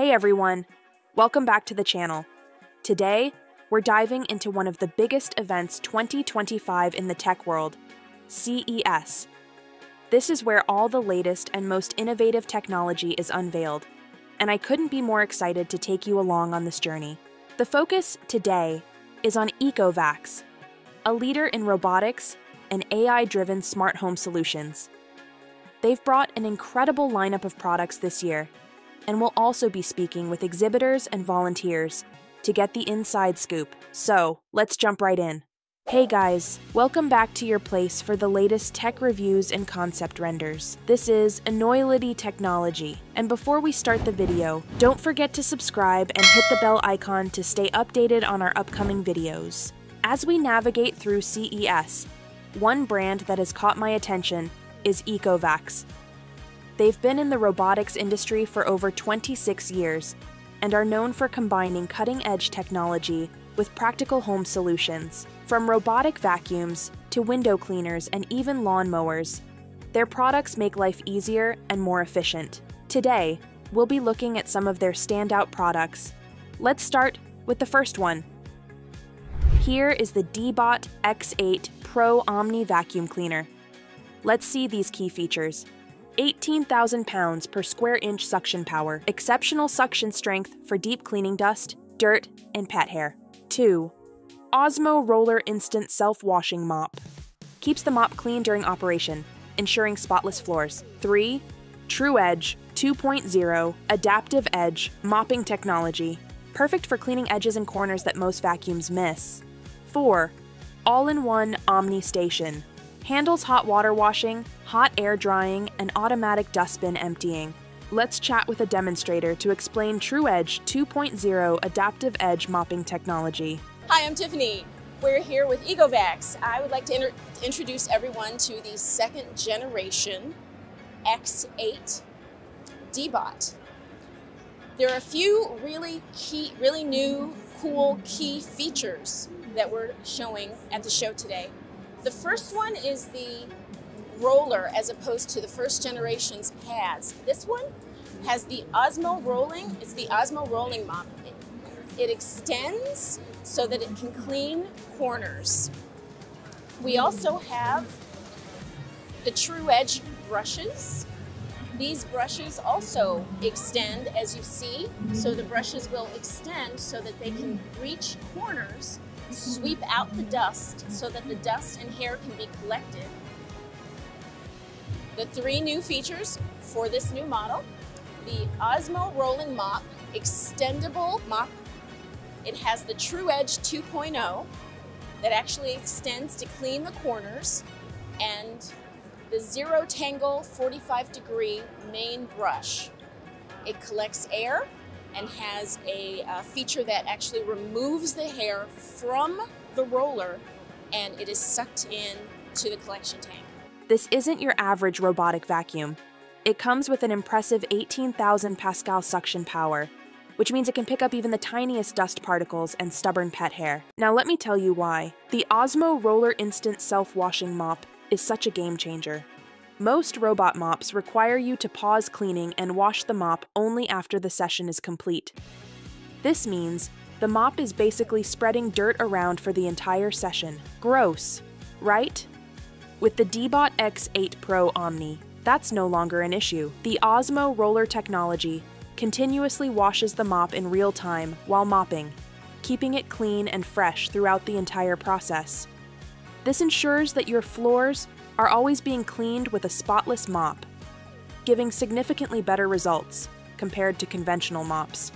Hey everyone, welcome back to the channel. Today, we're diving into one of the biggest events 2025 in the tech world, CES. This is where all the latest and most innovative technology is unveiled, and I couldn't be more excited to take you along on this journey. The focus today is on Ecovacs, a leader in robotics and AI-driven smart home solutions. They've brought an incredible lineup of products this year, and we'll also be speaking with exhibitors and volunteers to get the inside scoop. So, let's jump right in. Hey guys, welcome back to your place for the latest tech reviews and concept renders. This is Ecovacs Technology, and before we start the video, don't forget to subscribe and hit the bell icon to stay updated on our upcoming videos. As we navigate through CES, one brand that has caught my attention is Ecovacs. They've been in the robotics industry for over 26 years and are known for combining cutting-edge technology with practical home solutions. From robotic vacuums to window cleaners and even lawnmowers, their products make life easier and more efficient. Today, we'll be looking at some of their standout products. Let's start with the first one. Here is the DEEBOT X8 Pro Omni Vacuum Cleaner. Let's see these key features. 18,000 pounds per square inch suction power, exceptional suction strength for deep cleaning dust, dirt, and pet hair. 2. Ozmo Roller Instant Self-Washing Mop. Keeps the mop clean during operation, ensuring spotless floors. 3. TrueEdge 2.0 Adaptive Edge Mopping Technology. Perfect for cleaning edges and corners that most vacuums miss. 4. All-in-One OmniStation. Handles hot water washing, hot air drying, and automatic dustbin emptying. Let's chat with a demonstrator to explain TrueEdge 2.0 Adaptive Edge Mopping Technology. Hi, I'm Tiffany. We're here with Ecovacs. I would like to introduce everyone to the second generation X8 DEEBOT. There are a few really new, cool key features that we're showing at the show today. The first one is the roller as opposed to the first generation's pads. This one has the Ozmo rolling. It's the Ozmo rolling mop. It extends so that it can clean corners. We also have the TrueEdge brushes. These brushes also extend, as you see, so the brushes will extend so that they can reach corners, sweep out the dust so that the dust and hair can be collected. The three new features for this new model: the Ozmo Rolling Mop, extendable mop. It has the TrueEdge 2.0 that actually extends to clean the corners, and the Zero Tangle 45-degree main brush. It collects air and has a feature that actually removes the hair from the roller and it is sucked in to the collection tank. This isn't your average robotic vacuum. It comes with an impressive 18,000 Pascal suction power, which means it can pick up even the tiniest dust particles and stubborn pet hair. Now let me tell you why. The Ozmo Roller Instant Self-Washing Mop is such a game changer. Most robot mops require you to pause cleaning and wash the mop only after the session is complete. This means the mop is basically spreading dirt around for the entire session. Gross, right? With the DEEBOT X8 Pro Omni, that's no longer an issue. The Ozmo Roller technology continuously washes the mop in real time while mopping, keeping it clean and fresh throughout the entire process. This ensures that your floors are always being cleaned with a spotless mop, giving significantly better results compared to conventional mops.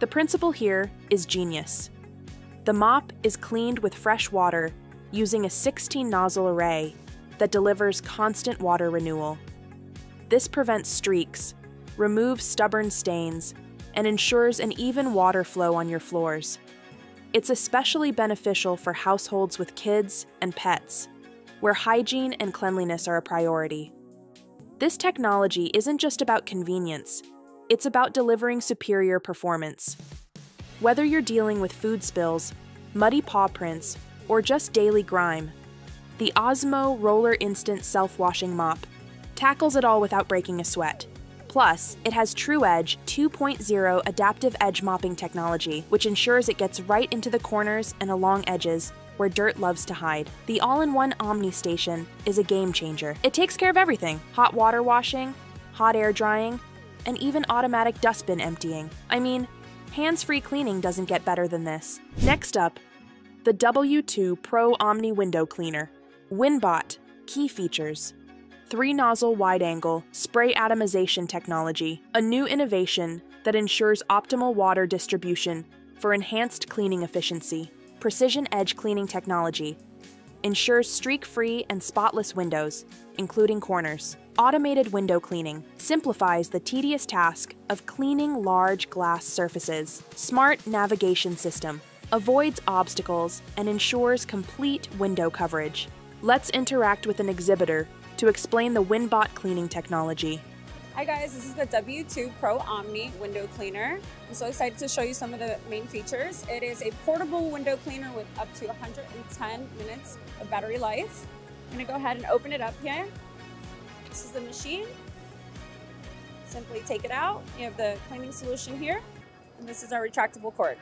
The principle here is genius. The mop is cleaned with fresh water using a 16-nozzle array that delivers constant water renewal. This prevents streaks, removes stubborn stains, and ensures an even water flow on your floors. It's especially beneficial for households with kids and pets, where hygiene and cleanliness are a priority. This technology isn't just about convenience, it's about delivering superior performance. Whether you're dealing with food spills, muddy paw prints, or just daily grime, the Ozmo Roller Instant Self-Washing Mop tackles it all without breaking a sweat. Plus, it has TrueEdge 2.0 adaptive edge mopping technology, which ensures it gets right into the corners and along edges where dirt loves to hide. The all-in-one OmniStation is a game changer. It takes care of everything: hot water washing, hot air drying, and even automatic dustbin emptying. I mean, hands-free cleaning doesn't get better than this. Next up, the W2 Pro Omni Window Cleaner. WinBot key features: 3-nozzle wide-angle spray atomization technology, a new innovation that ensures optimal water distribution for enhanced cleaning efficiency. Precision edge cleaning technology ensures streak-free and spotless windows, including corners. Automated window cleaning simplifies the tedious task of cleaning large glass surfaces. Smart navigation system avoids obstacles and ensures complete window coverage. Let's interact with an exhibitor to explain the WinBot cleaning technology. Hi guys, this is the W2 Pro Omni Window Cleaner. I'm so excited to show you some of the main features. It is a portable window cleaner with up to 110 minutes of battery life. I'm gonna go ahead and open it up here. This is the machine. Simply take it out. You have the cleaning solution here, and this is our retractable cord.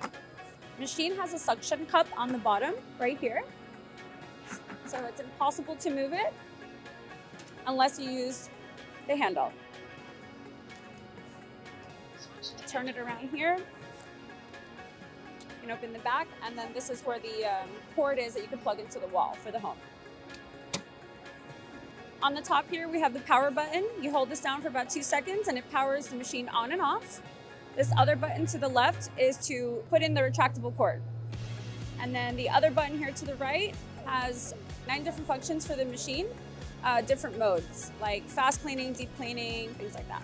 The machine has a suction cup on the bottom right here, so it's impossible to move it unless you use the handle. Turn it around here. You can open the back, and then this is where the cord is that you can plug into the wall for the home. On the top here, we have the power button. You hold this down for about 2 seconds and it powers the machine on and off. This other button to the left is to put in the retractable cord. And then the other button here to the right has 9 different functions for the machine, different modes like fast cleaning, deep cleaning, things like that.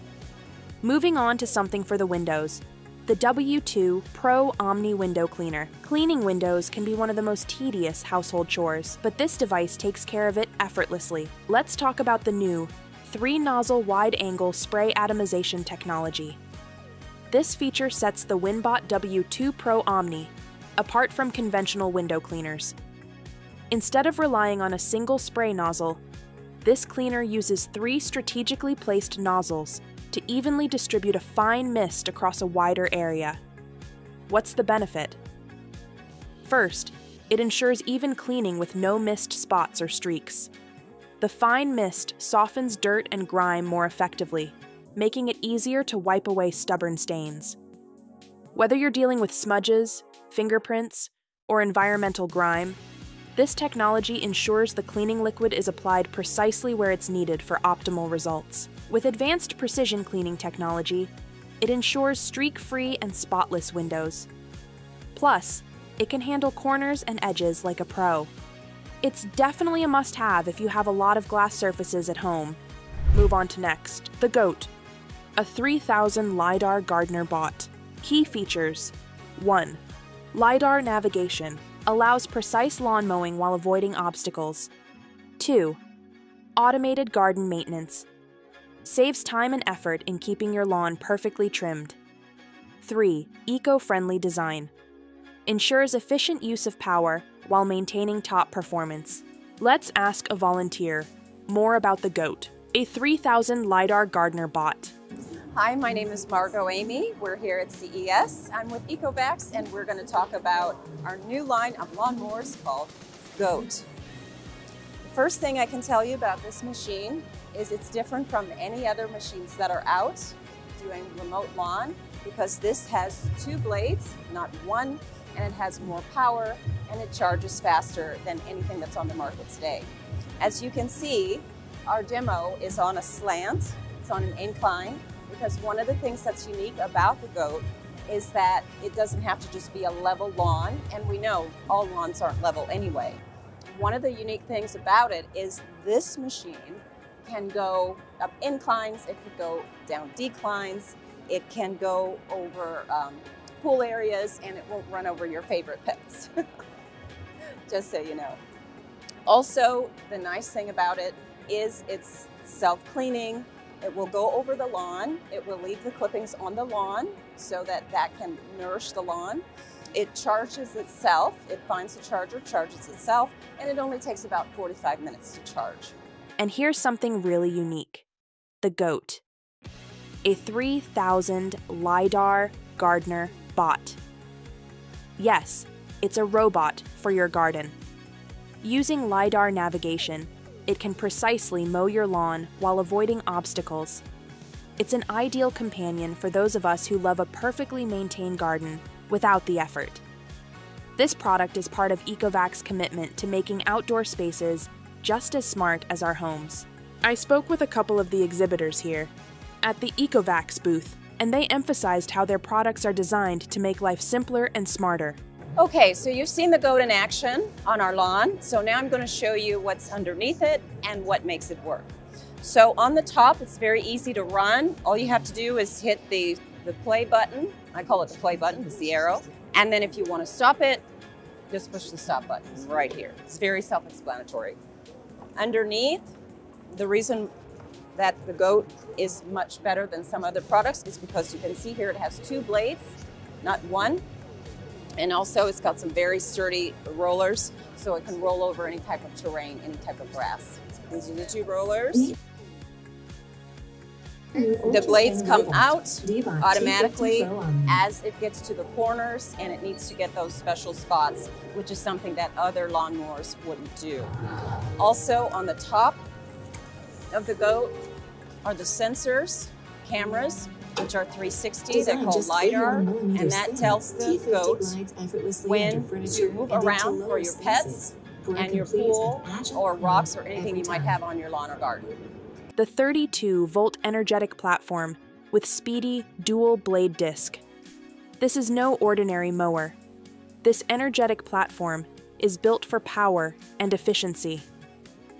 Moving on to something for the windows, the W2 Pro Omni Window Cleaner. Cleaning windows can be one of the most tedious household chores, but this device takes care of it effortlessly. Let's talk about the new 3-nozzle wide-angle spray atomization technology. This feature sets the WinBot W2 Pro Omni apart from conventional window cleaners. Instead of relying on a single spray nozzle, this cleaner uses 3 strategically placed nozzles to evenly distribute a fine mist across a wider area. What's the benefit? First, it ensures even cleaning with no mist spots or streaks. The fine mist softens dirt and grime more effectively, making it easier to wipe away stubborn stains. Whether you're dealing with smudges, fingerprints, or environmental grime, this technology ensures the cleaning liquid is applied precisely where it's needed for optimal results. With advanced precision cleaning technology, it ensures streak-free and spotless windows. Plus, it can handle corners and edges like a pro. It's definitely a must-have if you have a lot of glass surfaces at home. Move on to next, the GOAT, a 3000 LiDAR Gardener Bot. Key features: 1. LiDAR navigation allows precise lawn mowing while avoiding obstacles. 2. Automated garden maintenance saves time and effort in keeping your lawn perfectly trimmed. 3. Eco-friendly design ensures efficient use of power while maintaining top performance. Let's ask a volunteer more about the GOAT, a 3000 LiDAR Gardener Bot. Hi, my name is Margot Amy. We're here at CES. I'm with Ecovacs, and we're going to talk about our new line of lawnmowers called GOAT. The first thing I can tell you about this machine is it's different from any other machines that are out doing remote lawn, because this has 2 blades, not 1, and it has more power, and it charges faster than anything that's on the market today. As you can see, our demo is on a slant, it's on an incline, because one of the things that's unique about the GOAT is that it doesn't have to just be a level lawn, and we know all lawns aren't level anyway. One of the unique things about it is this machine can go up inclines, it can go down declines, it can go over pool areas, and it won't run over your favorite pets, just so you know. Also, the nice thing about it is it's self-cleaning. It will go over the lawn, it will leave the clippings on the lawn so that that can nourish the lawn. It charges itself, it finds a charger, charges itself, and it only takes about 45 minutes to charge. And here's something really unique, the GOAT, a 3000 LiDAR gardener bot. Yes, it's a robot for your garden. Using LiDAR navigation, it can precisely mow your lawn while avoiding obstacles. It's an ideal companion for those of us who love a perfectly maintained garden without the effort. This product is part of Ecovacs' commitment to making outdoor spaces just as smart as our homes. I spoke with a couple of the exhibitors here at the Ecovacs booth, and they emphasized how their products are designed to make life simpler and smarter. Okay, so you've seen the GOAT in action on our lawn, so now I'm going to show you what's underneath it and what makes it work. So on the top, it's very easy to run. All you have to do is hit the play button. I call it the play button, it's the arrow. And then if you want to stop it, just push the stop button right here. It's very self-explanatory. Underneath, the reason that the GOAT is much better than some other products is because you can see here it has two blades, not one. And also it's got some very sturdy rollers, so it can roll over any type of terrain, any type of grass. These are the two rollers. The blades come out automatically as it gets to the corners, and it needs to get those special spots, which is something that other lawnmowers wouldn't do. Also on the top of the GOAT are the sensors, cameras, which are 360s, they're called LiDAR, and that tells the GOAT when to move around for your pets and your pool or rocks or anything you might have on your lawn or garden. The 32-volt energetic platform with speedy dual-blade disc. This is no ordinary mower. This energetic platform is built for power and efficiency.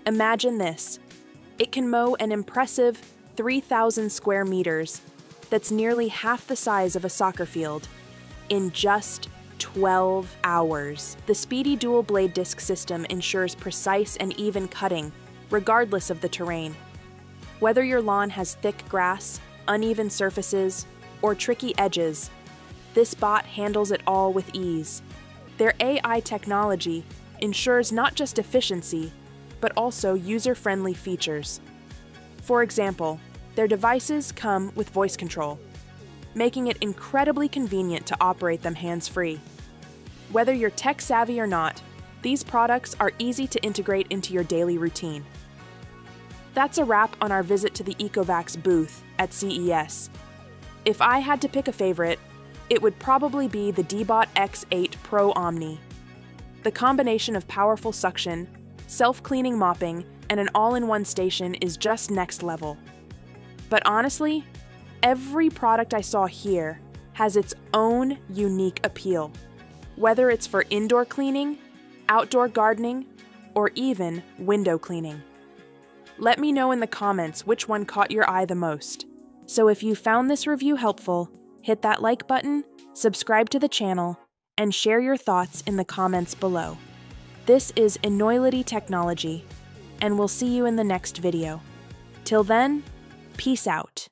Imagine this. It can mow an impressive 3,000 square meters. That's nearly half the size of a soccer field, in just 12 hours. The speedy dual blade disc system ensures precise and even cutting, regardless of the terrain. Whether your lawn has thick grass, uneven surfaces, or tricky edges, this bot handles it all with ease. Their AI technology ensures not just efficiency, but also user-friendly features. For example, their devices come with voice control, making it incredibly convenient to operate them hands-free. Whether you're tech-savvy or not, these products are easy to integrate into your daily routine. That's a wrap on our visit to the Ecovacs booth at CES. If I had to pick a favorite, it would probably be the DEEBOT X8 Pro Omni. The combination of powerful suction, self-cleaning mopping, and an all-in-one station is just next level. But honestly, every product I saw here has its own unique appeal, whether it's for indoor cleaning, outdoor gardening, or even window cleaning. Let me know in the comments which one caught your eye the most. So if you found this review helpful, hit that like button, subscribe to the channel, and share your thoughts in the comments below. This is Ecovacs Technology, and we'll see you in the next video. Till then, peace out.